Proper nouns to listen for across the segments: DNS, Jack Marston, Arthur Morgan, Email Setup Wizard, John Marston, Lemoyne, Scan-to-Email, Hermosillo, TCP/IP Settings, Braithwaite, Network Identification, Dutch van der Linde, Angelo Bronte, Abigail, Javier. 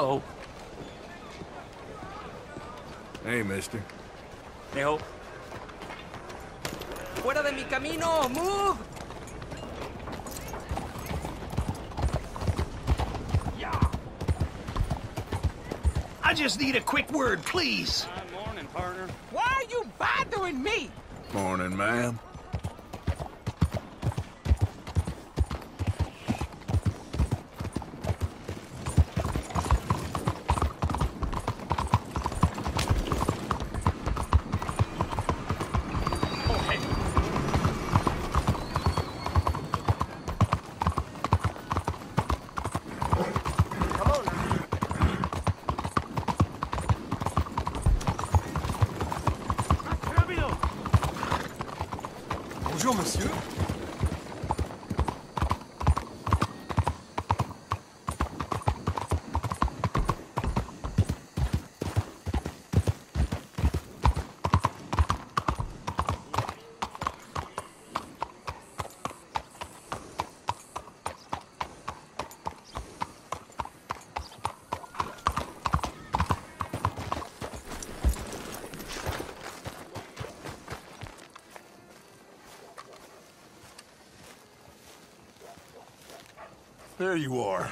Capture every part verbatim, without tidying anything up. Hello. Hey, mister. Hey, ho. Fuera de mi camino! Move! Yeah. I just need a quick word, please. Good morning, partner. Why are you bothering me? Morning, ma'am. There you are.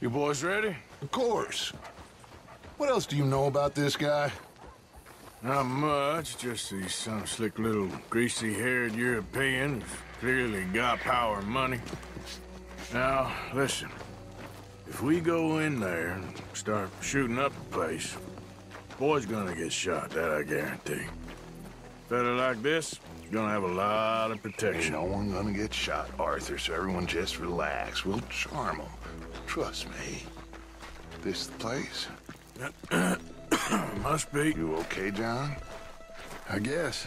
You boys ready? Of course. What else do you know about this guy? Not much, just he's some slick little greasy-haired European who's clearly got power and money. Now, listen. If we go in there and start shooting up the place, the boy's gonna get shot, that I guarantee. Fella like this, you're gonna have a lot of protection. Ain't no one gonna get shot, Arthur, so everyone just relax. We'll charm them. Trust me. This the place? Must be. You okay, John? I guess.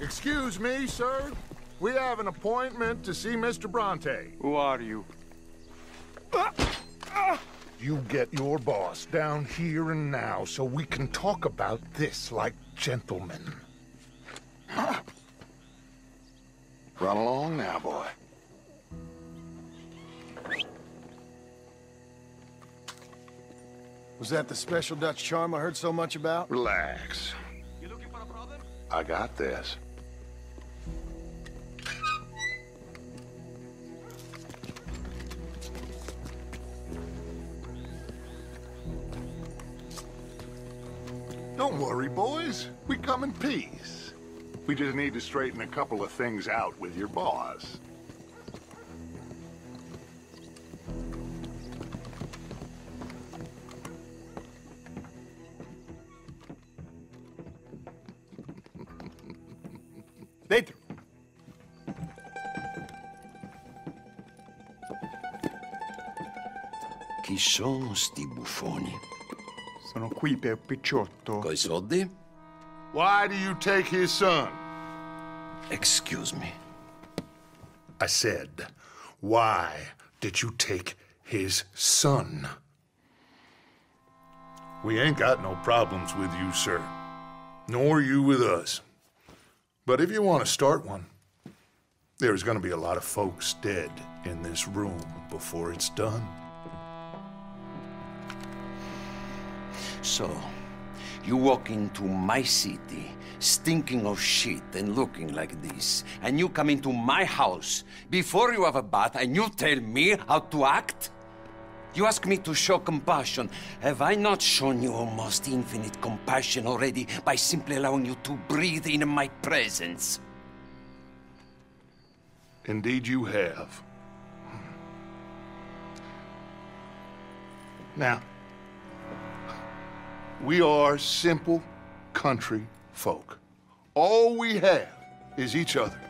Excuse me, sir. We have an appointment to see Mister Bronte. Who are you? You get your boss down here and now, so we can talk about this like gentlemen. Huh. Run along now, boy. Was that the special Dutch charm I heard so much about? Relax. You looking for a brother? I got this. Don't worry, boys. We come in peace. We just need to straighten a couple of things out with your boss. Dentro. Chi sono sti buffoni? Sono qui per picciotto. Coi soldi? Why do you take his son? Excuse me. I said, why did you take his son? We ain't got no problems with you, sir. Nor you with us. But if you want to start one, there's going to be a lot of folks dead in this room before it's done. So, you walk into my city, stinking of shit and looking like this, and you come into my house before you have a bath and you tell me how to act? You ask me to show compassion. Have I not shown you almost infinite compassion already by simply allowing you to breathe in my presence? Indeed you have. Now, we are simple country folk. All we have is each other.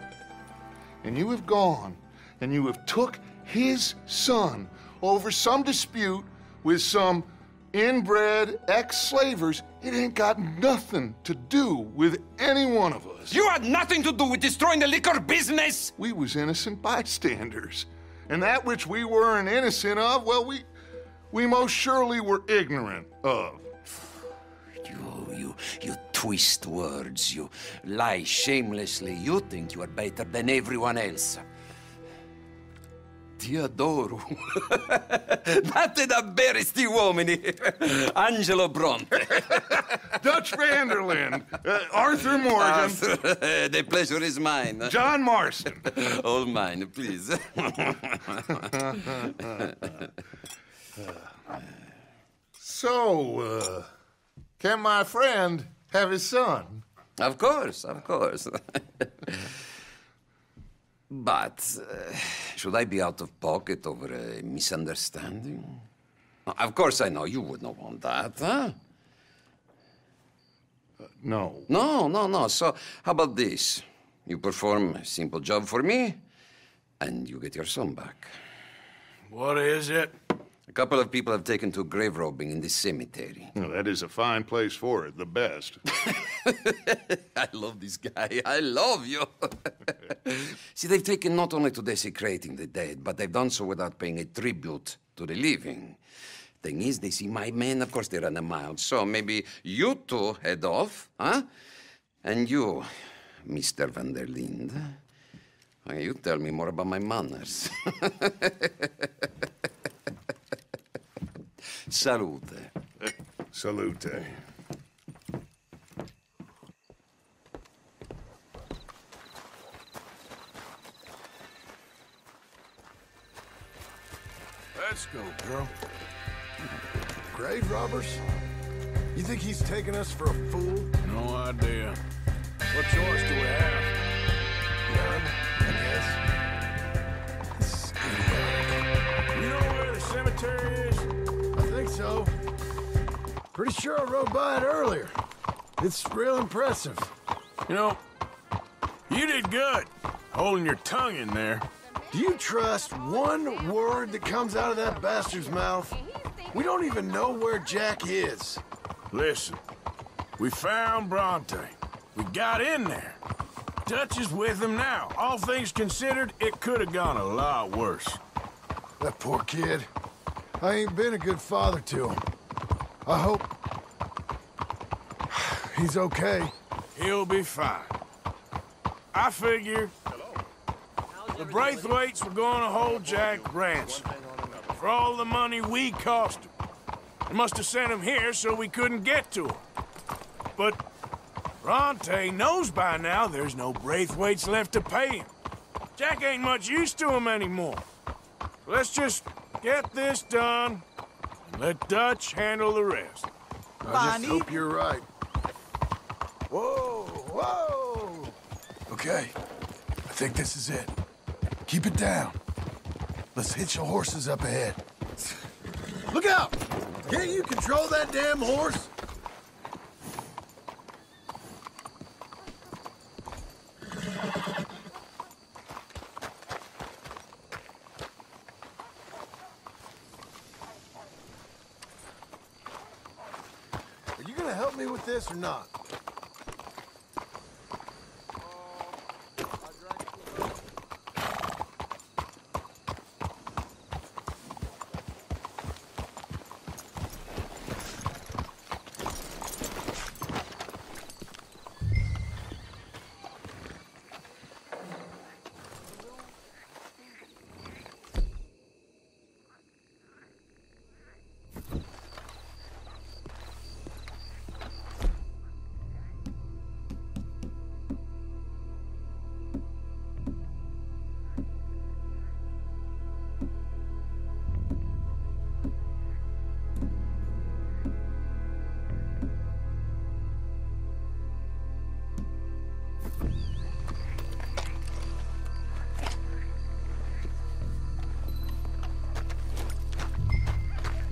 And you have gone and you have took his son over some dispute with some inbred ex-slavers. It ain't got nothing to do with any one of us. You had nothing to do with destroying the liquor business! We was innocent bystanders. And that which we weren't innocent of, well, we, we most surely were ignorant of. You, you twist words, you lie shamelessly, you think you are better than everyone else. Ti adoro. Date da bere sti uomini. Angelo Bronte. Dutch van der Linde. Uh, Arthur Morgan. Arthur, uh, the pleasure is mine. John Marston. All mine, please. So, uh, can my friend have his son? Of course, of course. But uh, should I be out of pocket over a misunderstanding? Of course I know you would not want that, huh? Uh, no. No, no, no. So how about this? You perform a simple job for me, and you get your son back. What is it? A couple of people have taken to grave robbing in this cemetery. Well, that is a fine place for it, the best. I love this guy. I love you. See, they've taken not only to desecrating the dead, but they've done so without paying a tribute to the living. Thing is, they see my men, of course they run a mile. So maybe you two head off, huh? And you, Mister van der Linde, you tell me more about my manners. Salute. Salute. Let's go, girl. Grave robbers? You think he's taking us for a fool? No idea. What choice do we have? None, I guess. This is... You know where the cemetery is? So, pretty sure I rode by it earlier. It's real impressive. You know, you did good, holding your tongue in there. Do you trust one word that comes out of that bastard's mouth? We don't even know where Jack is. Listen, we found Bronte. We got in there. Dutch is with him now. All things considered, it could have gone a lot worse. That poor kid. I ain't been a good father to him. I hope he's okay. He'll be fine. I figure the Braithwaites were going to hold Jack ransom for all the money we cost him. They must have sent him here so we couldn't get to him. But Bronte knows by now there's no Braithwaites left to pay him. Jack ain't much use to him anymore. Let's just... get this done, and let Dutch handle the rest. Bonnie. I just hope you're right. Whoa, whoa! Okay, I think this is it. Keep it down. Let's hitch the horses up ahead. Look out! Can't you control that damn horse? This or not?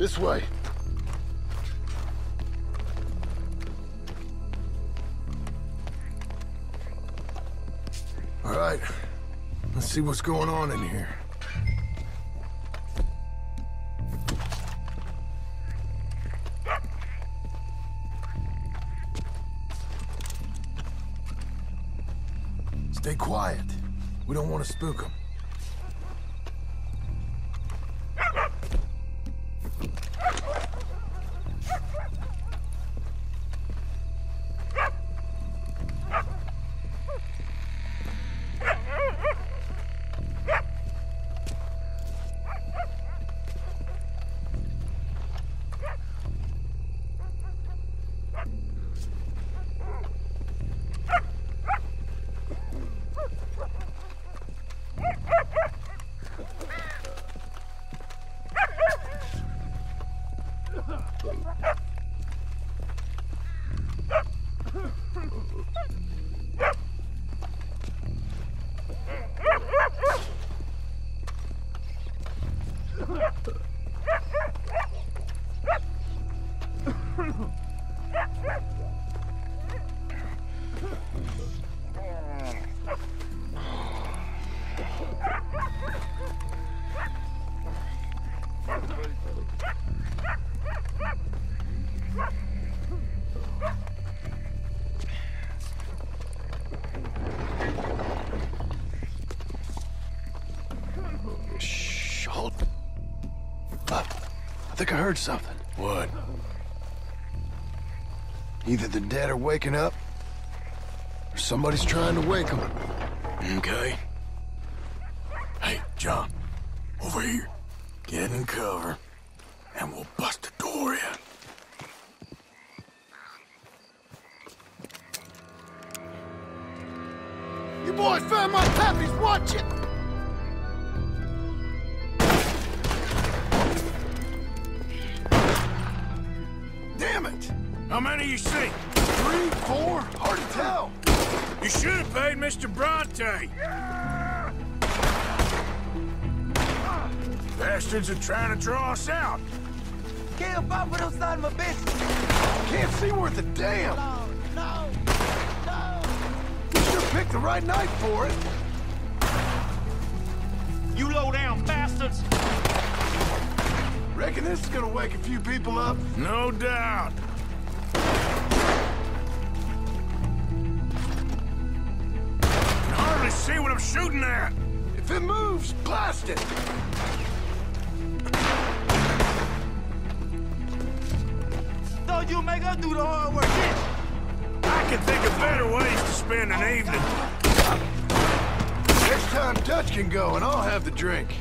This way. All right, let's see what's going on in here. Stay quiet. We don't want to spook them. think I heard something. What? Either the dead are waking up, or somebody's trying to wake them. Okay. Hey, John. Over here. Get in cover, and we'll bust the door in. You boys found my pappies, watch it! Damn it! How many you see? Three, four? Hard to tell. You should have paid Mister Bronte. Yeah! Bastards are trying to draw us out. Can't pop with outside my bitch. Can't see worth a damn. No, no. Picked the right night for it. You low down bastards. Reckon this is gonna wake a few people up. No doubt. Can hardly see what I'm shooting at. If it moves, blast it. Don't you make her do the hard work, bitch. I can think of better ways to spend an evening. Next time Dutch can go and I'll have the drink.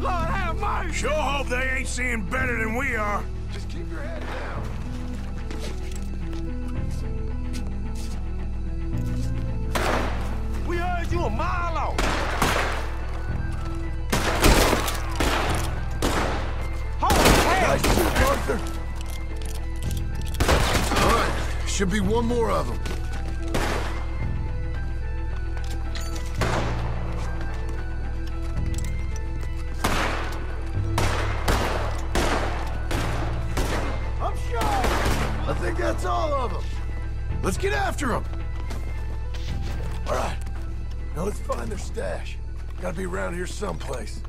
Lord have mercy! Sure hope they ain't seeing better than we are. Just keep your head down. We heard you a mile off. Nice work, Arthur. All right, should be one more of them. I'm sure. I think that's all of them. Let's get after them. All right, now let's find their stash. Gotta be around here someplace.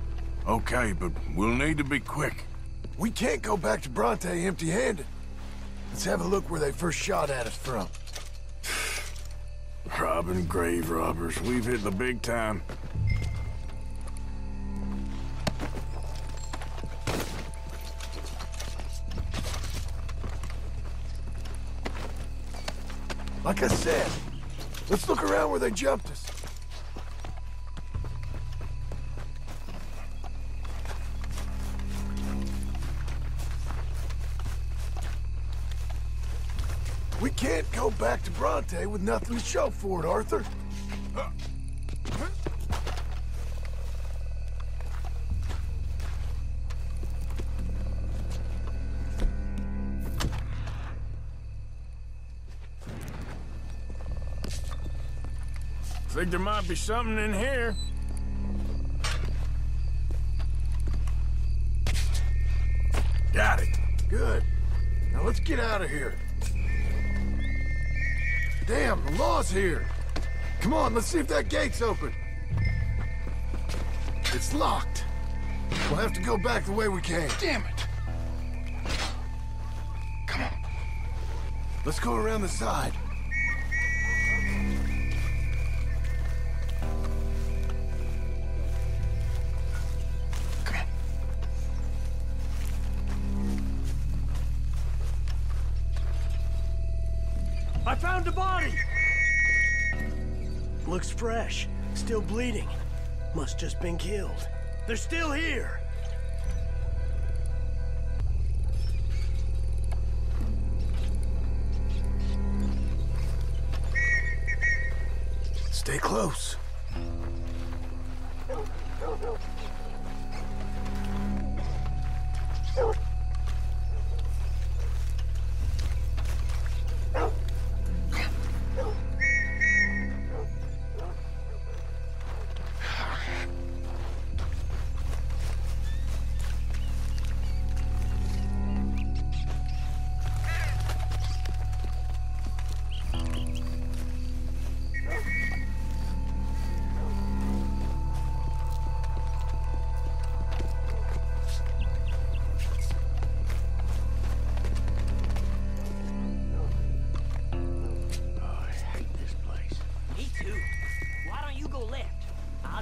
Okay, but we'll need to be quick. We can't go back to Bronte empty-handed. Let's have a look where they first shot at us from. Robbing grave robbers. We've hit the big time. Like I said, let's look around where they jumped us. We can't go back to Bronte with nothing to show for it, Arthur. Uh. Huh? Think there might be something in here. Got it. Good. Now let's get out of here. Damn, the law's here. Come on, let's see if that gate's open. It's locked. We'll have to go back the way we came. Damn it. Come on. Let's go around the side. I found a body! Looks fresh. Still bleeding. Must just been killed. They're still here! Stay close.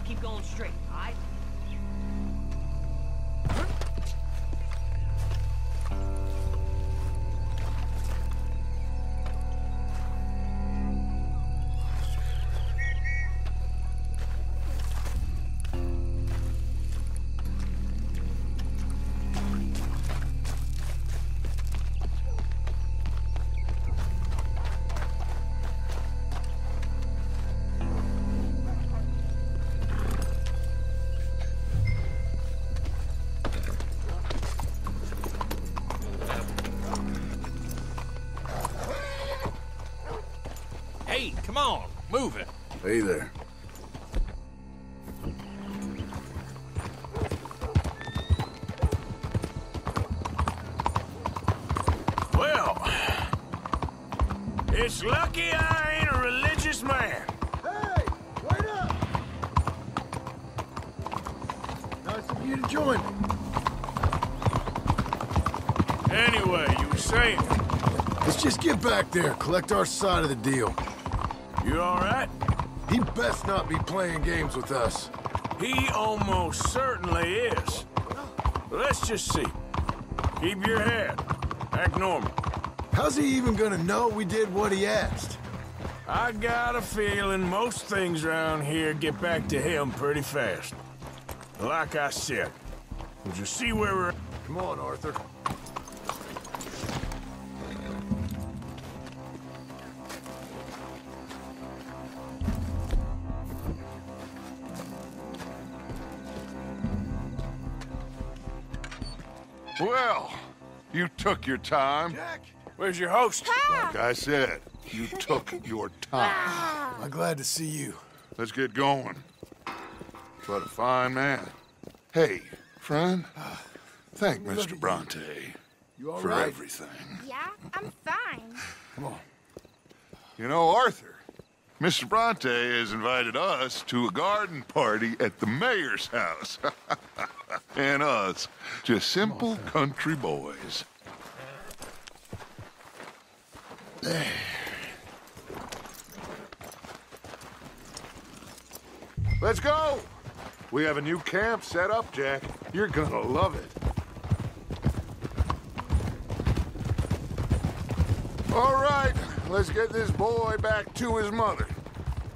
Keep going straight, all right? on, move it. Hey there. Well, it's lucky I ain't a religious man. Hey, wait up! Nice of you to join me. Anyway, you were saying. Let's just get back there, collect our side of the deal. You all right? He best not be playing games with us. He almost certainly is. Let's just see. Keep your head. Act normal. How's he even gonna know we did what he asked? I got a feeling most things around here get back to him pretty fast. Like I said, we'll just see where we're... Come on, Arthur. Well, you took your time. Jack, where's your host? Ah! Like I said, you took your time. Ah! I'm glad to see you. Let's get going. What a fine man. Hey, friend, thank Mister Bronte you all for right? everything. Yeah, I'm fine. Come on. You know, Arthur, Mister Bronte has invited us to a garden party at the mayor's house. And us, just simple country boys. There. Let's go! We have a new camp set up, Jack. You're gonna love it. All right, let's get this boy back to his mother.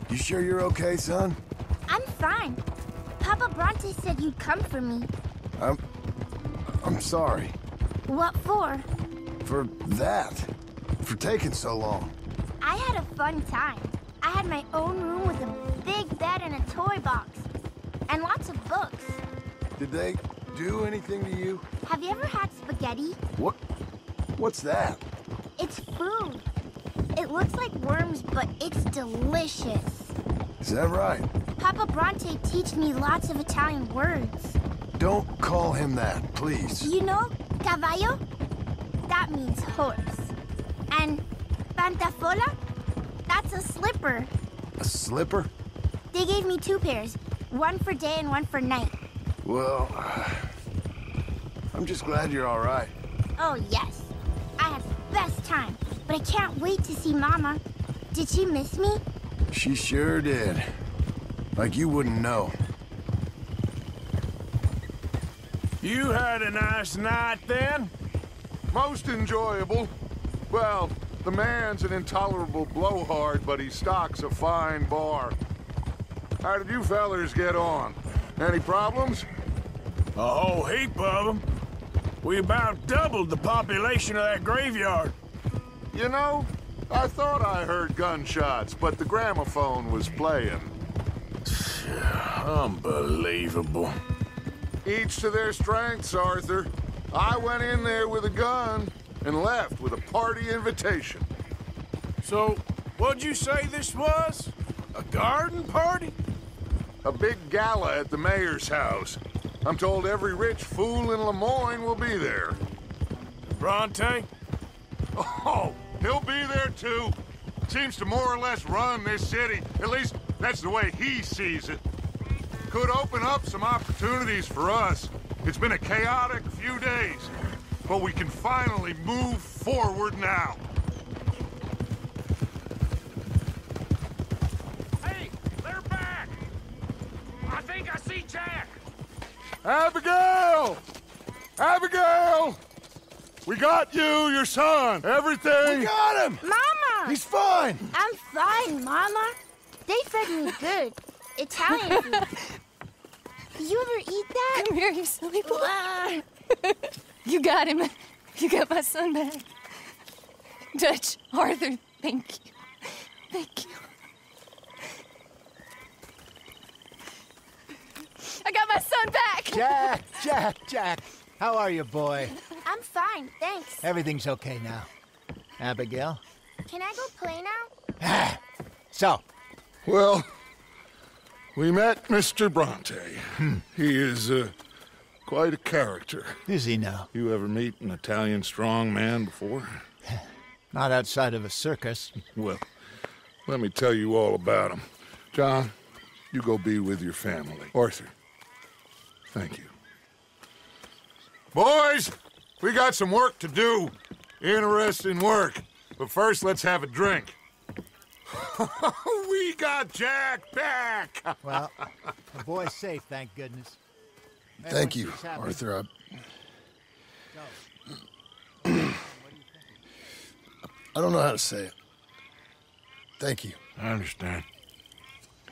You sure you're okay, son? I'm fine. Papa Bronte said you'd come for me. I'm... I'm sorry. What for? For that. For taking so long. I had a fun time. I had my own room with a big bed and a toy box. And lots of books. Did they do anything to you? Have you ever had spaghetti? What? What's that? It's food. It looks like worms, but it's delicious. Is that right? Papa Bronte teach me lots of Italian words. Don't call him that, please. You know, cavallo? That means horse. And pantafola? That's a slipper. A slipper? They gave me two pairs. One for day and one for night. Well, uh, I'm just glad you're all right. Oh, yes. I had the best time. But I can't wait to see Mama. Did she miss me? She sure did. Like you wouldn't know. You had a nice night then? Most enjoyable. Well, the man's an intolerable blowhard, but he stocks a fine bar. How did you fellers get on? Any problems? A whole heap of them. We about doubled the population of that graveyard. You know, I thought I heard gunshots, but the gramophone was playing. Unbelievable. Each to their strengths, Arthur. I went in there with a gun and left with a party invitation. So, what'd you say this was? A garden party? A big gala at the mayor's house. I'm told every rich fool in Lemoyne will be there. Bronte? Oh, he'll be there too. Seems to more or less run this city. At least, that's the way he sees it. Could open up some opportunities for us. It's been a chaotic few days, but we can finally move forward now. Hey, they're back! I think I see Jack! Abigail! Abigail! We got you, your son, everything! We got him! Mama! He's fine! I'm fine, Mama. They fed me good. Italian food. You ever eat that? Come here, you silly boy. Ah. You got him. You got my son back. Dutch, Arthur, thank you. Thank you. I got my son back! Jack, Jack, Jack. How are you, boy? I'm fine, thanks. Everything's okay now. Abigail? Can I go play now? Ah. So? Well, we met Mister Bronte. Hmm. He is uh, quite a character. Is he now? You ever meet an Italian strong man before? Not outside of a circus. Well, let me tell you all about him. John, you go be with your family. Arthur, thank you. Boys, we got some work to do. Interesting work. But first, let's have a drink. We got Jack back! Well, the boy's safe, thank goodness. Thank you, Arthur. I... I don't know how to say it. Thank you. I understand.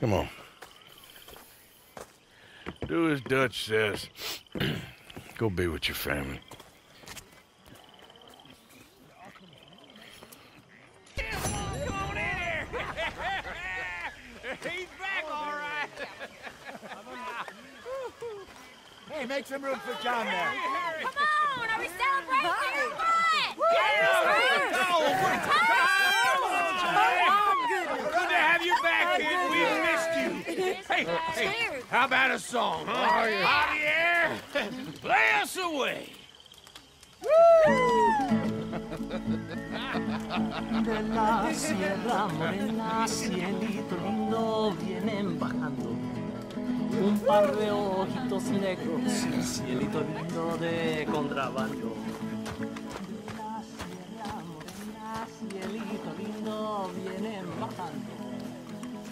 Come on. Do as Dutch says. Go be with your family. Hey, make some room for John there. Come on, are we celebrating or what? Yeah! Oh, goodness. Good to have you back, kid. We missed you. Hey, hey, how about a song, huh? Javier, play us away. De la sierra morena, cielito lindo, vienen bajando. Un par de ojitos negros, cielito lindo de contrabando. De la sierra morena, cielito lindo, vienen bajando.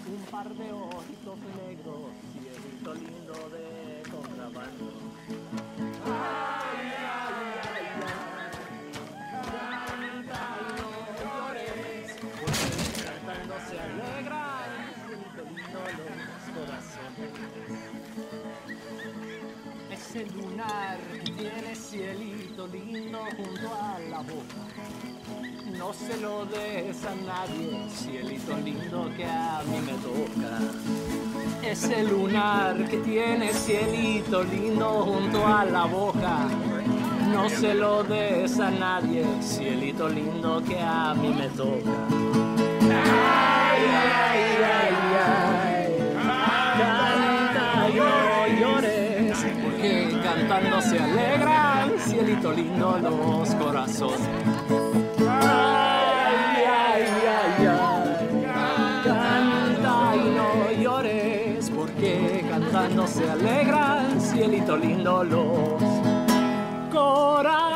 Un par de ojitos negros, cielito lindo de contrabando. Ay, ay, ay, ay, cantando flores, pues cantando se alegra el cielito lindo de los corazones. Ese lunar que tiene cielito lindo junto a la boca, no se lo des a nadie, cielito lindo que a mí me toca. Ese lunar que tiene cielito lindo junto a la boca, no se lo des a nadie, cielito lindo que a mí me toca. Ay, ay, ay, ay, canta, llora, llora. Que cantando se alegran, cielito lindo los corazones. Ay, ay, ay, ay, canta y no llores, porque cantando se alegran, cielito lindo los corazones.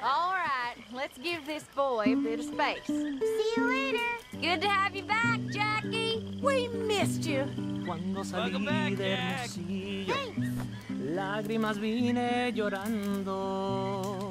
Hooray! All right, let's give this boy a bit of space. See you later. Good to have you back, Jackie. We missed you. Cuando salí de Hermosillo, lágrimas vine llorando.